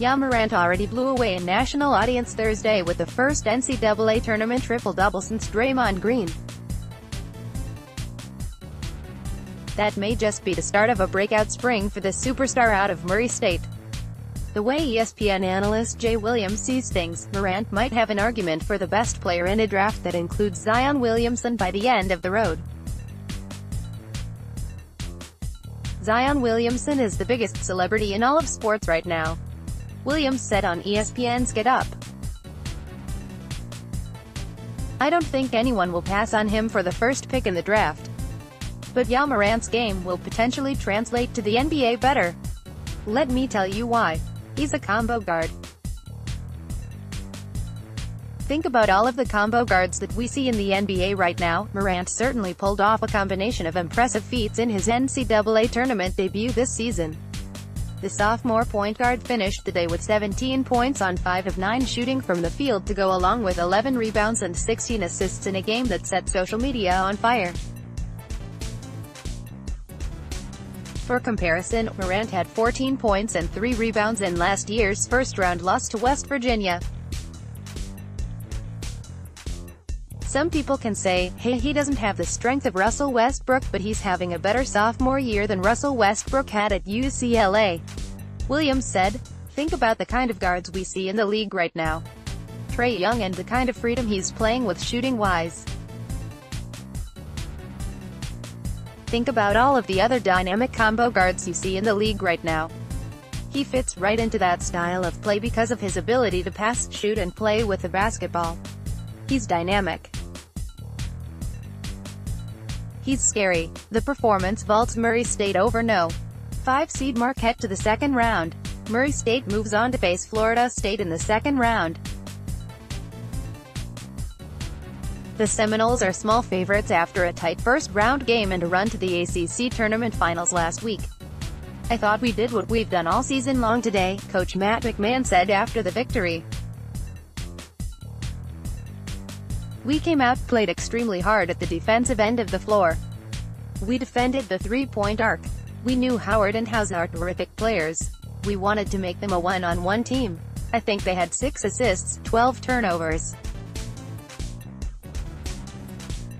Ja Morant already blew away a national audience Thursday with the first NCAA Tournament triple-double since Draymond Green. That may just be the start of a breakout spring for the superstar out of Murray State. The way ESPN analyst Jay Williams sees things, Morant might have an argument for the best player in a draft that includes Zion Williamson by the end of the road. Zion Williamson is the biggest celebrity in all of sports right now, Williams said on ESPN's Get Up. I don't think anyone will pass on him for the first pick in the draft. But Ja Morant's game will potentially translate to the NBA better. Let me tell you why. He's a combo guard. Think about all of the combo guards that we see in the NBA right now. Morant certainly pulled off a combination of impressive feats in his NCAA tournament debut this season. The sophomore point guard finished the day with 17 points on 5 of 9 shooting from the field to go along with 11 rebounds and 16 assists in a game that set social media on fire. For comparison, Morant had 14 points and 3 rebounds in last year's first-round loss to West Virginia. Some people can say, hey, he doesn't have the strength of Russell Westbrook, but he's having a better sophomore year than Russell Westbrook had at UCLA. Williams said, think about the kind of guards we see in the league right now. Trae Young and the kind of freedom he's playing with shooting-wise. Think about all of the other dynamic combo guards you see in the league right now. He fits right into that style of play because of his ability to pass, shoot and play with the basketball. He's dynamic. He's scary. The performance vaults Murray State over No. 5 seed Marquette to the second round. Murray State moves on to face Florida State in the second round. The Seminoles are small favorites after a tight first-round game and a run to the ACC Tournament Finals last week. I thought we did what we've done all season long today, Coach Matt McMahon said after the victory. We came out, played extremely hard at the defensive end of the floor. We defended the three-point arc. We knew Howard and Housen are terrific players. We wanted to make them a one-on-one team. I think they had 6 assists, 12 turnovers.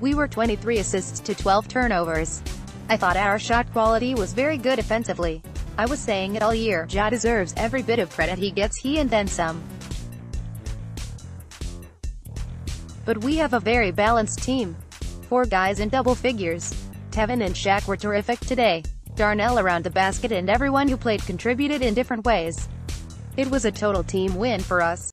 We were 23 assists to 12 turnovers. I thought our shot quality was very good offensively. I was saying it all year, Ja deserves every bit of credit he gets, he and then some. But we have a very balanced team. 4 guys in double figures. Tevin and Shaq were terrific today. Darnell around the basket and everyone who played contributed in different ways. It was a total team win for us.